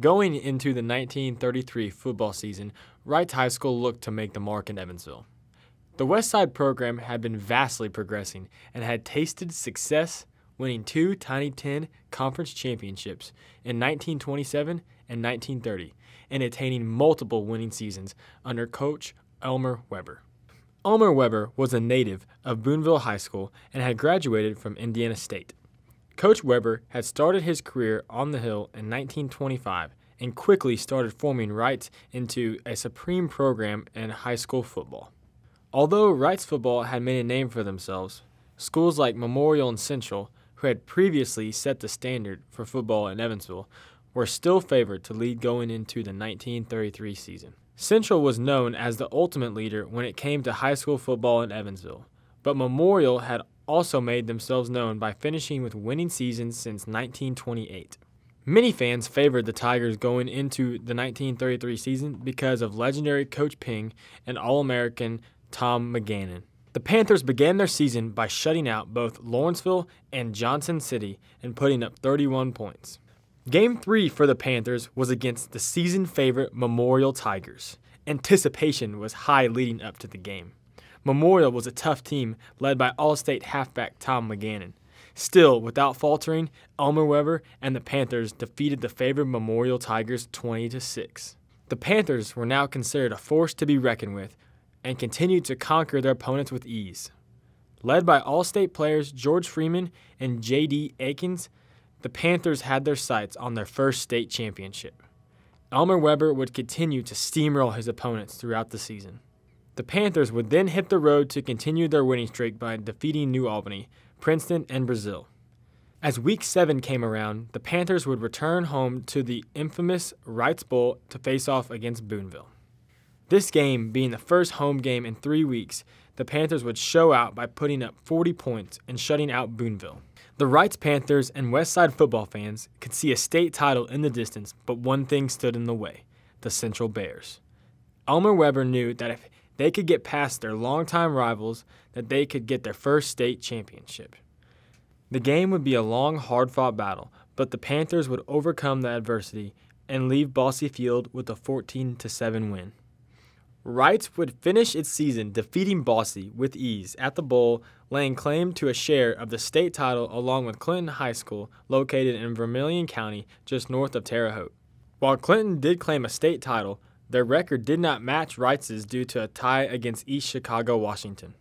Going into the 1933 football season, Wrights High School looked to make the mark in Evansville. The West Side program had been vastly progressing and had tasted success, winning 2 Tiny Ten Conference championships in 1927 and 1930 and attaining multiple winning seasons under coach Elmer Weber. Elmer Weber was a native of Boonville High School and had graduated from Indiana State. Coach Weber had started his career on the Hill in 1925 and quickly started forming Wrights into a supreme program in high school football. Although Wrights football had made a name for themselves, schools like Memorial and Central, who had previously set the standard for football in Evansville, were still favored to lead going into the 1933 season. Central was known as the ultimate leader when it came to high school football in Evansville, but Memorial had also made themselves known by finishing with winning seasons since 1928. Many fans favored the Tigers going into the 1933 season because of legendary Coach Ping and All-American Tom McGannon. The Panthers began their season by shutting out both Lawrenceville and Johnson City and putting up 31 points. Game 3 for the Panthers was against the season favorite Memorial Tigers. Anticipation was high leading up to the game. Memorial was a tough team led by All-State halfback Tom McGannon. Still, without faltering, Elmer Weber and the Panthers defeated the favored Memorial Tigers 20-6. The Panthers were now considered a force to be reckoned with and continued to conquer their opponents with ease. Led by All-State players George Freeman and J.D. Aikens, the Panthers had their sights on their first state championship. Elmer Weber would continue to steamroll his opponents throughout the season. The Panthers would then hit the road to continue their winning streak by defeating New Albany, Princeton, and Brazil. As Week 7 came around, the Panthers would return home to the infamous Wrights Bowl to face off against Boonville. This game being the first home game in 3 weeks, the Panthers would show out by putting up 40 points and shutting out Boonville. The Wrights Panthers and West Side football fans could see a state title in the distance, but one thing stood in the way, the Central Bears. Elmer Weber knew that if they could get past their longtime rivals, that they could get their first state championship. The game would be a long, hard-fought battle, but the Panthers would overcome the adversity and leave Bosse Field with a 14-7 win. Wrights would finish its season defeating Bosse with ease at the bowl, laying claim to a share of the state title along with Clinton High School, located in Vermilion County just north of Terre Haute. While Clinton did claim a state title, their record did not match Wrights' due to a tie against East Chicago, Washington.